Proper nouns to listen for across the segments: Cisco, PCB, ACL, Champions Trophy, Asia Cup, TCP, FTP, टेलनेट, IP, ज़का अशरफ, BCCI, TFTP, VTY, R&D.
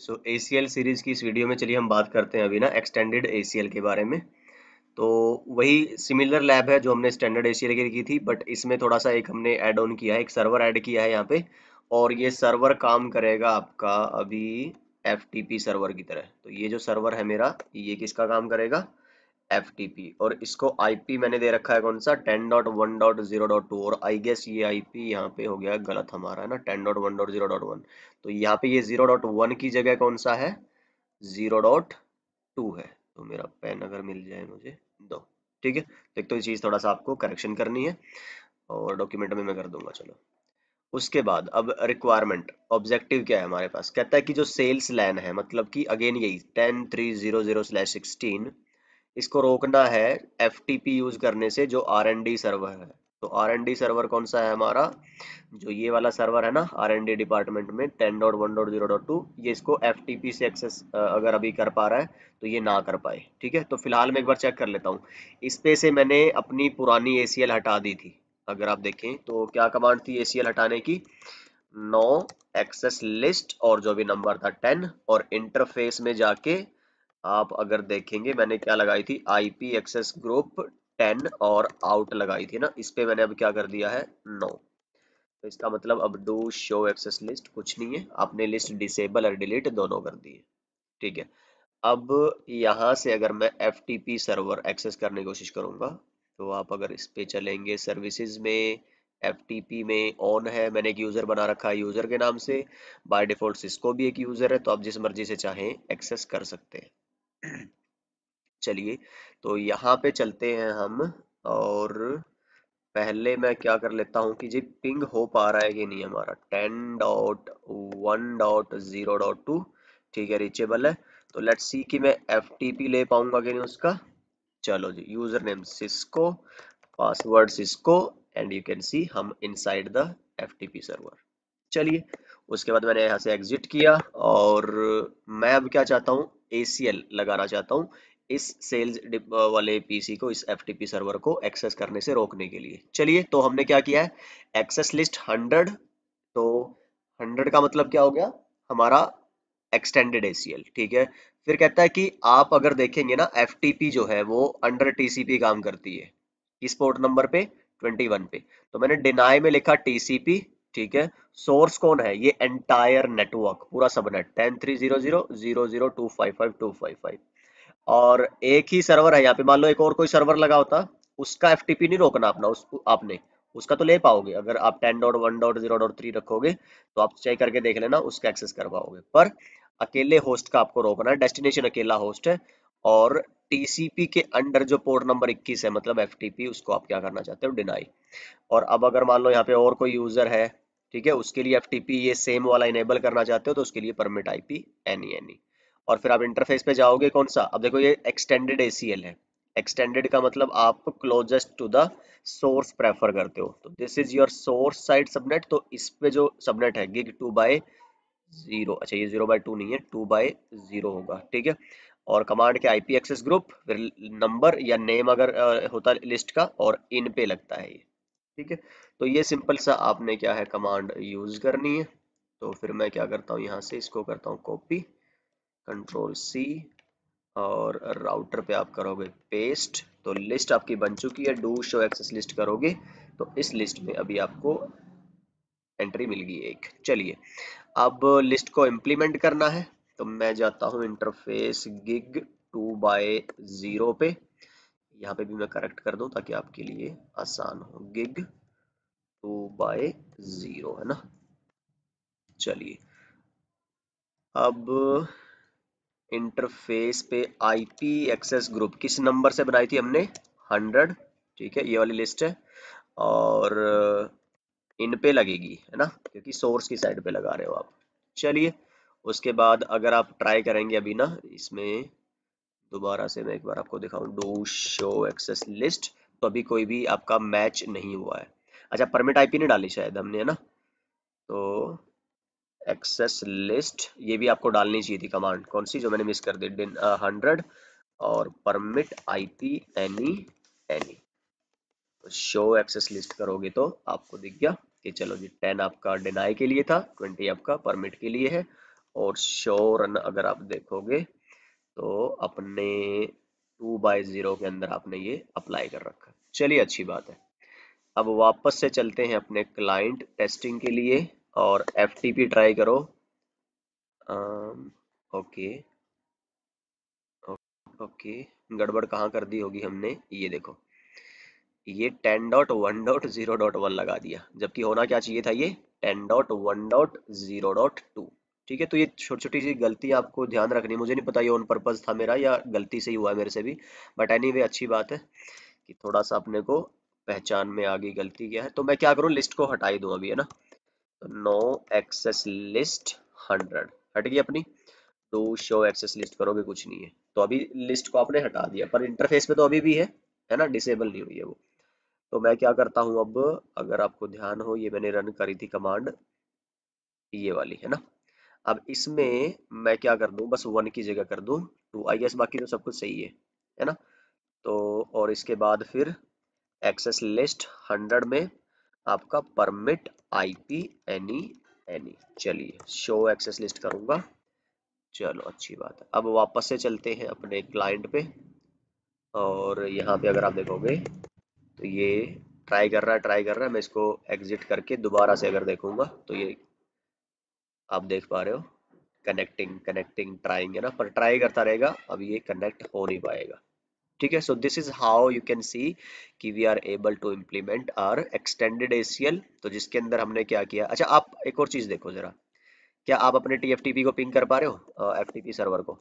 सो ACL series की इस video में चलिए हम बात करते हैं अभी ना एक्सटेंडेड ACL के बारे में। तो वही सिमिलर लैब है जो हमने स्टैंडर्ड ACL के लिए की थी, बट इसमें थोड़ा सा एक हमने ऐड ऑन किया है, एक सर्वर ऐड किया है यहाँ पे, और ये सर्वर काम करेगा आपका अभी FTP सर्वर की तरह। तो ये जो सर्वर है मेरा, ये किसका काम करेगा? FTP। और इसको IP मैंने दे रखा है कौन सा? 10.1.0.2। और आई गेस ये IP यहाँ पे हो गया गलत हमारा ना, 10.1.0.1। तो यहाँ पे ये 0.1 की जगह कौन सा है? 0.2 है। तो मेरा पेन अगर मिल जाए मुझे दो, ठीक है। एक तो ये चीज़ थोड़ा सा आपको करेक्शन करनी है और डॉक्यूमेंट में मैं कर दूंगा। चलो उसके बाद अब रिक्वायरमेंट ऑब्जेक्टिव क्या है हमारे पास? कहता है कि जो सेल्स लैन है, मतलब कि अगेन यही 10.3.0.0/16, इसको रोकना है FTP यूज करने से, जो R&D सर्वर है। तो R&D सर्वर कौन सा है हमारा? जो ये वाला सर्वर है ना R&D डिपार्टमेंट में 10.1.0.2, ये इसको FTP से एक्सेस अगर अभी कर पा रहा है तो ये ना कर पाए, ठीक है। तो फिलहाल मैं एक बार चेक कर लेता हूँ। इस पे से मैंने अपनी पुरानी ACL हटा दी थी, अगर आप देखें तो क्या कमांड थी ACL हटाने की? नो एक्सेस लिस्ट, और जो भी नंबर था 10, और इंटरफेस में जाके आप अगर देखेंगे मैंने क्या लगाई थी, IP एक्सेस ग्रुप 10 और आउट लगाई थी ना। इस पे मैंने अब क्या कर दिया है? नो। तो इसका मतलब अब डू शो एक्सेस लिस्ट कुछ नहीं है, आपने लिस्ट डिसेबल और डिलीट दोनों कर दिए, ठीक है। अब यहाँ से अगर मैं FTP सर्वर एक्सेस करने की कोशिश करूंगा, तो आप अगर इस पे चलेंगे सर्विसेज में, FTP में ऑन है, मैंने एक यूज़र बना रखा है यूज़र के नाम से, बाय डिफ़ॉल्ट सिस्को भी एक यूज़र है, तो आप जिस मर्जी से चाहें एक्सेस कर सकते हैं। चलिए तो यहाँ पे चलते हैं हम, और पहले मैं क्या कर लेता हूँ कि जी पिंग हो पा रहा है कि नहीं हमारा 10.1.0.2, ठीक है, रीचेबल है। तो लेट्स सी कि मैं FTP ले पाऊँगा कि नहीं उसका। चलो जी, user name Cisco, password Cisco, and you can see हम इनसाइड द FTP सर्वर। चलिए उसके बाद मैंने यहाँ से एग्जिट किया, और मैं अब क्या चाहता हूँ? ACL लगाना चाहता हूँ इस सेल्स वाले PC को, इस FTP सर्वर को एक्सेस करने से रोकने के लिए। चलिए तो हमने क्या किया है? एक्सेस लिस्ट 100, तो 100 का मतलब क्या हो गया हमारा? एक्सटेंडेड ACL, ठीक है। फिर कहता है कि आप अगर देखेंगे ना FTP जो है वो अंडर TCP काम करती है, इस पोर्ट नंबर पे 21 पे। तो मैंने डिनाई में लिखा TCP, ठीक है। सोर्स कौन है? ये एंटायर नेटवर्क, पूरा सबनेट 10.3.0.0.0.255.255। और एक ही सर्वर है यहाँ पे, मान लो एक और कोई सर्वर लगा होता, उसका FTP नहीं रोकना अपना, आपने उसका तो ले पाओगे। अगर आप 10.1.0.3 रखोगे तो आप चेक करके देख लेना, उसका एक्सेस कर पाओगे, पर अकेले होस्ट का आपको रोकना है। डेस्टिनेशन अकेला होस्ट है, और TCP के अंडर जो पोर्ट नंबर 21 है, मतलब FTP, उसको आप क्या करना चाहते हो? डिनाई। और अब अगर मान लो यहाँ पे और कोई यूजर है, ठीक है, उसके लिए FTP ये सेम वाला इनेबल करना चाहते हो, तो उसके लिए परमिट IP any। और फिर आप इंटरफेस पे जाओगे कौन सा? अब देखो ये एक्सटेंडेड ACL है। एक्सटेंडेड का मतलब आप closest to the source prefer करते हो, तो this is your source side subnet. तो इस पे जो सबनेट है गिग 2/0, अच्छा ये 0/2 नहीं है, 2/0 होगा, ठीक है। और कमांड के IP एक्सेस ग्रुप, फिर नंबर या नेम अगर होता लिस्ट का, और इन पे लगता है ये, ठीक है। तो ये सिंपल सा आपने क्या है कमांड यूज करनी है। तो फिर मैं क्या करता हूँ, यहाँ से इसको करता हूँ कॉपी, Ctrl+C, और राउटर पे आप करोगे पेस्ट। तो लिस्ट आपकी बन चुकी है, डू शो एक्सेस लिस्ट करोगे तो इस लिस्ट में अभी आपको एंट्री मिल गई एक। चलिए अब लिस्ट को इम्प्लीमेंट करना है, तो मैं जाता हूँ इंटरफेस गिग 2/0 पे। यहाँ पे भी मैं करेक्ट कर दूँ ताकि आपके लिए आसान हो, गिग 2/0 है ना। चलिए अब इंटरफेस पे IP एक्सेस ग्रुप किस नंबर से बनाई थी हमने? 100, ठीक है, ये वाली लिस्ट है, और इन पे लगेगी है ना, क्योंकि सोर्स की साइड पे लगा रहे हो आप। चलिए उसके बाद अगर आप ट्राई करेंगे अभी ना, इसमें दोबारा से मैं एक बार आपको दिखाऊं, डू शो एक्सेस लिस्ट, तो अभी कोई भी आपका मैच नहीं हुआ है। अच्छा परमिट IP नहीं डाली शायद हमने, है ना, तो एक्सेस लिस्ट ये भी आपको डालनी चाहिए थी कमांड, कौन सी जो मैंने मिस कर दी, 100 और परमिट IP any। तो शो एक्सेस लिस्ट करोगे तो आपको दिख गया कि चलो जी 10 आपका डिनाई के लिए था, 20 आपका परमिट के लिए है, और शो रन अगर आप देखोगे तो अपने 2/0 के अंदर आपने ये अप्लाई कर रखा। चलिए अच्छी बात है। अब वापस से चलते हैं अपने क्लाइंट टेस्टिंग के लिए और FTP ट्राई करो। ओके, गड़बड़ कहाँ कर दी होगी हमने, ये देखो ये 10.1.0.1 लगा दिया, जबकि होना क्या चाहिए था ये 10.1.0.2। ठीक है, तो ये छोटी छोटी सी गलती आपको ध्यान रखनी। मुझे नहीं पता ये ऑन पर्पज था मेरा या गलती से ही हुआ मेरे से भी, बट एनीवे अच्छी बात है कि थोड़ा सा अपने को पहचान में आ गई गलती क्या है। तो मैं क्या करूँ, लिस्ट को हटाई दूँ अभी, है ना। तो नो एक्सेस लिस्ट 100 हट गई अपनी। तो शो एक्सेस लिस्ट करोगे कुछ नहीं है, तो अभी लिस्ट को आपने हटा दिया, पर इंटरफेस पे तो अभी भी है ना, डिसेबल नहीं हुई है वो। तो मैं क्या करता हूँ अब, अगर आपको ध्यान हो ये मैंने रन करी थी कमांड ये वाली, है ना। अब इसमें मैं क्या कर दूँ, बस 1 की जगह कर दूँ 2 आई एस, बाकी तो सब कुछ सही है ना। तो और इसके बाद फिर एक्सेस लिस्ट 100 में आपका परमिट IP एनी। चलिए शो एक्सेस लिस्ट करूँगा। चलो अच्छी बात है। अब वापस से चलते हैं अपने क्लाइंट पे और यहाँ पे अगर आप देखोगे तो ये ट्राई कर रहा है। मैं इसको एग्जिट करके दोबारा से अगर देखूंगा तो ये आप देख पा रहे हो कनेक्टिंग ट्राइंग, है ना, पर ट्राई करता रहेगा, अब ये कनेक्ट हो नहीं पाएगा। ठीक है, so this is how you can see कि we are able to implement our extended ACL। तो जिसके अंदर हमने क्या किया, अच्छा आप एक और चीज देखो जरा, क्या आप अपने TFTP को पिंग कर पा रहे हो, FTP सर्वर को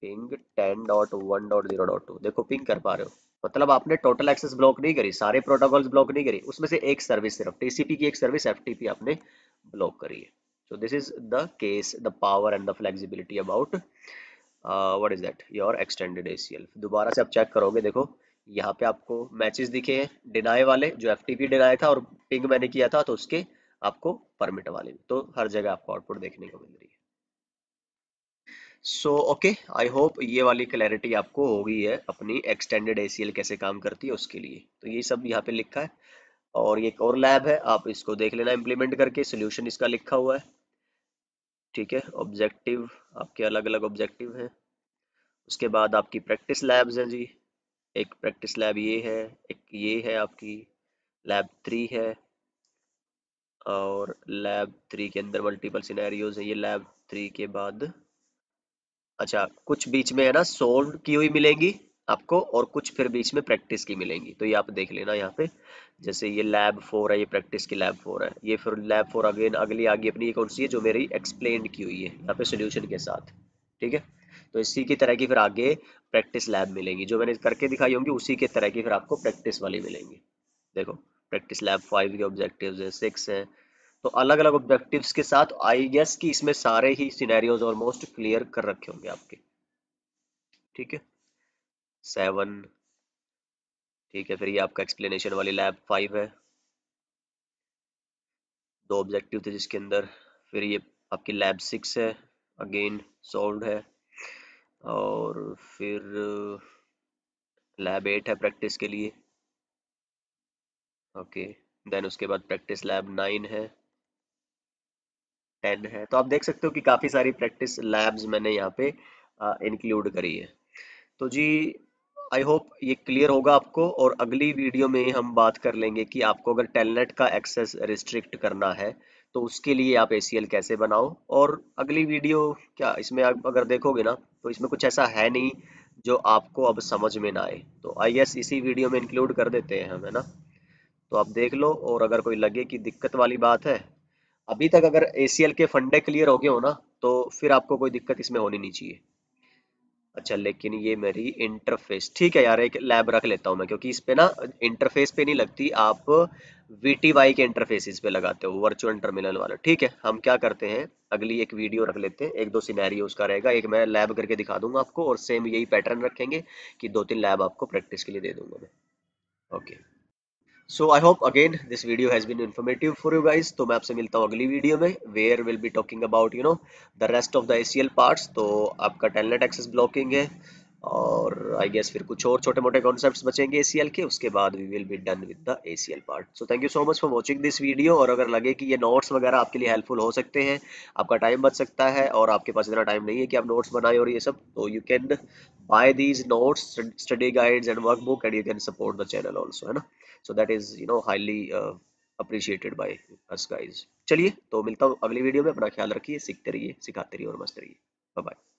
पिंग 10.1.0.2 देखो पिंग कर पा रहे हो, मतलब आपने टोटल एक्सेस ब्लॉक नहीं करी, सारे प्रोटोकॉल्स ब्लॉक नहीं करी, उसमें से एक सर्विस सिर्फ TCP की एक सर्विस FTP आपने ब्लॉक करी है। So this is the case, the power and the flexibility about what is that your extended ACL। दोबारा से आप चेक करोगे, देखो यहाँ पे आपको मैचेस दिखे हैं डिनाई वाले, जो FTP डिनाई था और पिंग मैंने किया था, तो उसके आपको परमिट वाले भी, तो हर जगह आपको आउटपुट देखने को मिल रही है। सो ओके, आई होप ये वाली क्लैरिटी आपको हो गई है अपनी एक्सटेंडेड ACL कैसे काम करती है उसके लिए। तो ये सब यहाँ पे लिखा है और ये एक और लैब है, आप इसको देख लेना इम्प्लीमेंट करके, सोल्यूशन इसका लिखा हुआ है। ठीक है, ऑब्जेक्टिव आपके अलग अलग ऑब्जेक्टिव हैं। उसके बाद आपकी प्रैक्टिस लैब्स हैं जी, एक प्रैक्टिस लैब ये है, एक ये है आपकी लैब 3 है, और लैब 3 के अंदर मल्टीपल सिनेरियोज है। ये लैब 3 के बाद अच्छा कुछ बीच में है ना सोल्व की हुई मिलेंगी आपको और कुछ फिर बीच में प्रैक्टिस की मिलेंगी, तो ये आप देख लेना यहाँ पे। जैसे ये लैब 4 है, ये प्रैक्टिस की लैब 4 है, ये फिर लैब 4 अगेन अगली आगे अपनी ये कौन सी है जो मेरी एक्सप्लेन की हुई है यहाँ पे सोल्यूशन के साथ। ठीक है, तो इसी की तरह की फिर आगे प्रैक्टिस लैब मिलेंगी, जो मैंने करके दिखाई होंगी उसी के तरह की फिर आपको प्रैक्टिस वाली मिलेंगी। देखो प्रैक्टिस लैब 5 के ऑब्जेक्टिव्स है, 6 है, तो अलग अलग ऑब्जेक्टिव्स के साथ आई गेस कि इसमें सारे ही सिनेरियोज ऑलमोस्ट क्लियर कर रखे होंगे आपके। ठीक है, 7 ठीक है, फिर ये आपका एक्सप्लेनेशन वाली लैब 5 है, 2 ऑब्जेक्टिव थे जिसके अंदर, फिर ये आपकी लैब 6 है, अगेन सॉल्व है, और फिर लैब 8 है प्रैक्टिस के लिए। ओके, देन उसके बाद प्रैक्टिस लैब 9 है, 10 है। तो आप देख सकते हो कि काफ़ी सारी प्रैक्टिस लैब्स मैंने यहाँ पे इंक्लूड करी है। तो जी आई होप ये क्लियर होगा आपको, और अगली वीडियो में हम बात कर लेंगे कि आपको अगर टेलनेट का एक्सेस रिस्ट्रिक्ट करना है तो उसके लिए आप ACL कैसे बनाओ। और अगली वीडियो क्या, इसमें आप अगर देखोगे ना तो इसमें कुछ ऐसा है नहीं जो आपको अब समझ में ना आए, तो आई गेस इसी वीडियो में इंक्लूड कर देते हैं हम, है ना। तो आप देख लो, और अगर कोई लगे कि दिक्कत वाली बात है, अभी तक अगर ACL के फंडे क्लियर हो गए हो ना तो फिर आपको कोई दिक्कत इसमें होनी नहीं चाहिए। अच्छा, लेकिन ये मेरी इंटरफेस, ठीक है यार एक लैब रख लेता हूँ मैं, क्योंकि इस पे ना इंटरफेस पे नहीं लगती, आप VTY के इंटरफेसिस पे लगाते हो, वर्चुअल टर्मिनल वाला। ठीक है, हम क्या करते हैं अगली एक वीडियो रख लेते हैं, 1-2 सिनेरियो उसका रहेगा, एक मैं लैब करके दिखा दूंगा आपको, और सेम यही पैटर्न रखेंगे कि 2-3 लैब आपको प्रैक्टिस के लिए दे दूंगा मैं। Okay, So I hope again this video has been informative for you guys। तो मैं आपसे मिलता हूँ अगली वीडियो में, where we'll be talking about the rest of the ACL parts। तो आपका telnet access blocking है, और आई गेस फिर कुछ और छोटे मोटे कॉन्सेप्ट्स बचेंगे ACL के, उसके बाद we will be done with the ACL part. So thank you so much for watching this video. और अगर लगे कि ये नोट्स वगैरह आपके लिए हेल्पफुल हो सकते हैं, आपका टाइम बच सकता है और आपके पास इतना टाइम नहीं है कि आप नोट्स बनाए और ये सब, तो you can buy these notes, study guides and workbook and you can support the channel also, है ना। So that is you know highly appreciated by us guys. चलिए तो मिलता हूँ अगली वीडियो में, अपना ख्याल रखिए, सीखते रहिए, सिखाते रहिए और मस्त रहिए। Bye bye.